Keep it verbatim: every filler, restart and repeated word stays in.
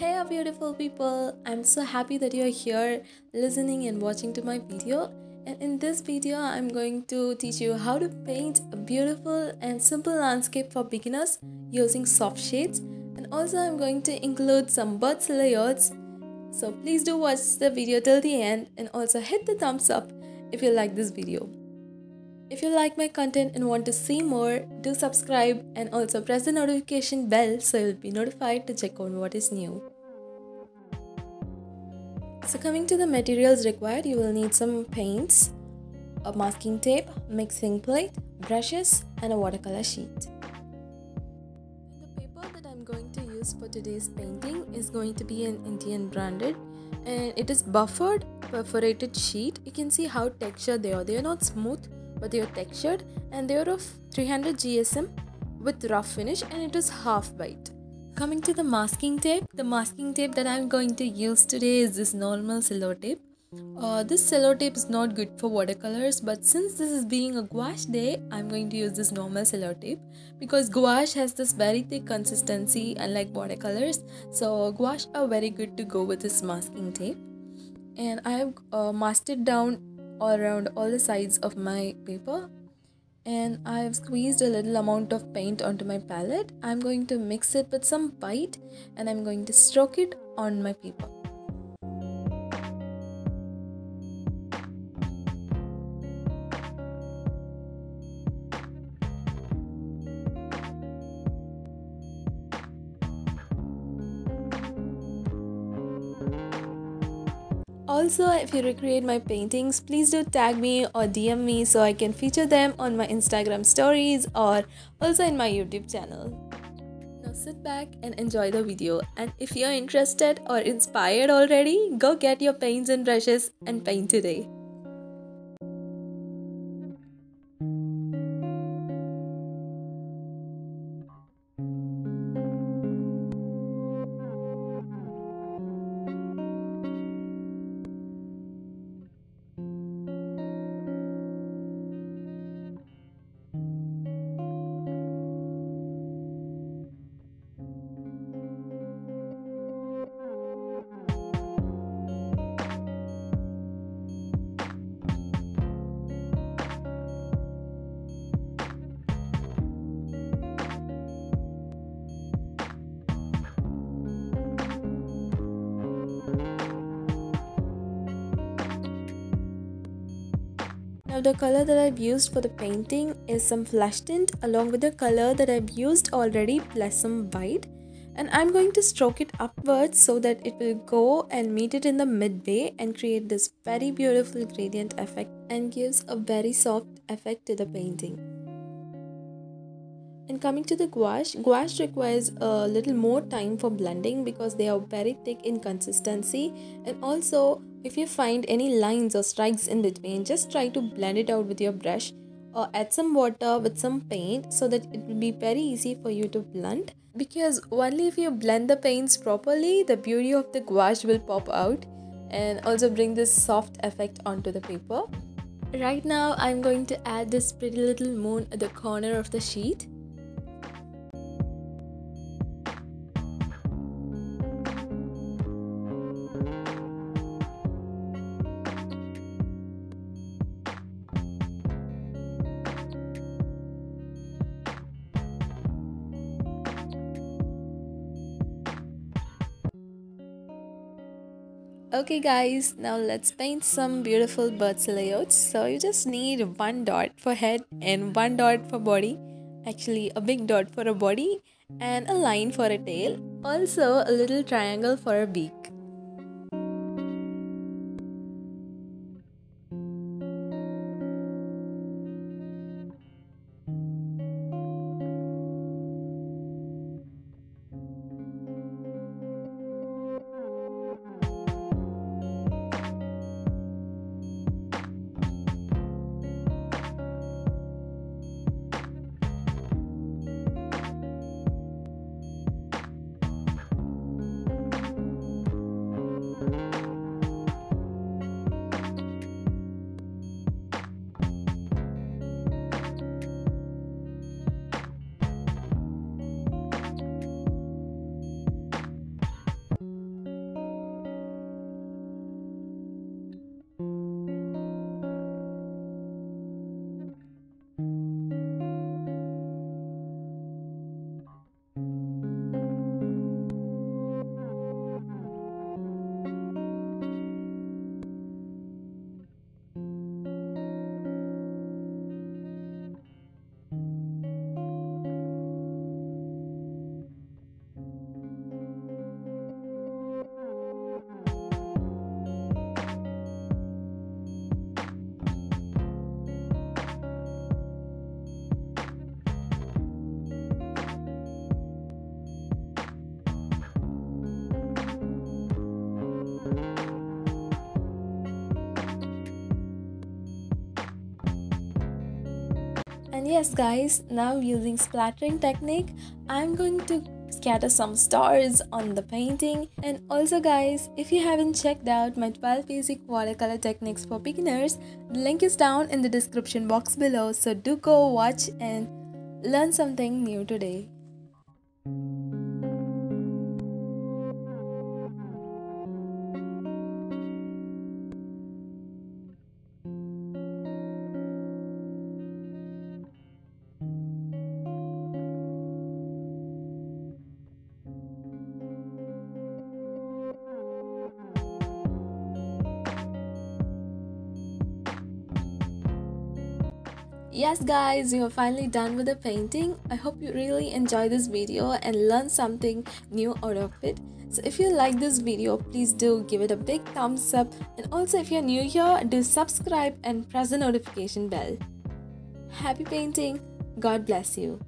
Hey beautiful people, I'm so happy that you're here listening and watching to my video. And in this video, I'm going to teach you how to paint a beautiful and simple landscape for beginners using soft shades. And also I'm going to include some birds layouts. So please do watch the video till the end and also hit the thumbs up if you like this video. If you like my content and want to see more, do subscribe and also press the notification bell so you'll be notified to check on what is new. So coming to the materials required, you will need some paints, a masking tape, mixing plate, brushes and a watercolor sheet. The paper that I'm going to use for today's painting is going to be an Indian branded and it is buffered perforated sheet. You can see how textured they are. They are not smooth, but they are textured and they are of three hundred G S M with rough finish and it is half bite. Coming to the masking tape, the masking tape that I'm going to use today is this normal cello tape. Uh, this cello tape is not good for watercolors, but since this is being a gouache day, I'm going to use this normal cello tape because gouache has this very thick consistency unlike watercolors. So gouache are very good to go with this masking tape. And I have uh, masked it down all around all the sides of my paper, and I have squeezed a little amount of paint onto my palette. I'm going to mix it with some white and I'm going to stroke it on my paper. Also, if you recreate my paintings, please do tag me or D M me so I can feature them on my Instagram stories or also in my YouTube channel. Now sit back and enjoy the video, and if you're interested or inspired already, go get your paints and brushes and paint today. Now the color that I've used for the painting is some flash tint along with the color that I've used already plus some white, and I'm going to stroke it upwards so that it will go and meet it in the midway and create this very beautiful gradient effect and gives a very soft effect to the painting. And coming to the gouache, gouache requires a little more time for blending because they are very thick in consistency, and also if you find any lines or stripes in between, just try to blend it out with your brush or add some water with some paint so that it will be very easy for you to blend, because only if you blend the paints properly, the beauty of the gouache will pop out and also bring this soft effect onto the paper. Right now I'm going to add this pretty little moon at the corner of the sheet. Okay guys, now let's paint some beautiful birds layouts. So you just need one dot for head and one dot for body, actually a big dot for a body and a line for a tail, also a little triangle for a beak. And yes guys, now using splattering technique, I'm going to scatter some stars on the painting. And also guys, if you haven't checked out my twelve basic watercolor techniques for beginners, the link is down in the description box below, so do go watch and learn something new today. Yes guys, you are finally done with the painting. I hope you really enjoy this video and learn something new out of it. So if you like this video, please do give it a big thumbs up, and also if you're new here, do subscribe and press the notification bell. Happy painting, God bless you.